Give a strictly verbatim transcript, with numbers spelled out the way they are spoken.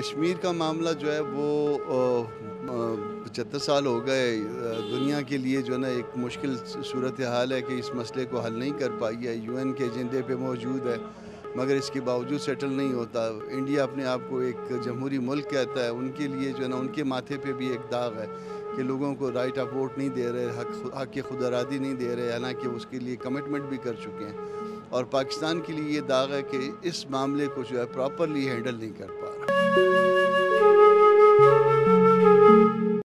कश्मीर का मामला जो है वो पचहत्तर साल हो गए दुनिया के लिए जो ना एक मुश्किल सूरत हाल है कि इस मसले को हल नहीं कर पाई है। यूएन के एजेंडे पे मौजूद है मगर इसके बावजूद सेटल नहीं होता। इंडिया अपने आप को एक जमहूरी मुल्क कहता है, उनके लिए जो है ना उनके माथे पे भी एक दाग है कि लोगों को राइट ऑफ वोट नहीं दे रहे, हक हक की खुदआरादी नहीं दे रहे, हालांकि उसके लिए कमिटमेंट भी कर चुके हैं। और पाकिस्तान के लिए ये दाग है कि इस मामले को जो है प्रॉपरली हैंडल नहीं कर पा रहा।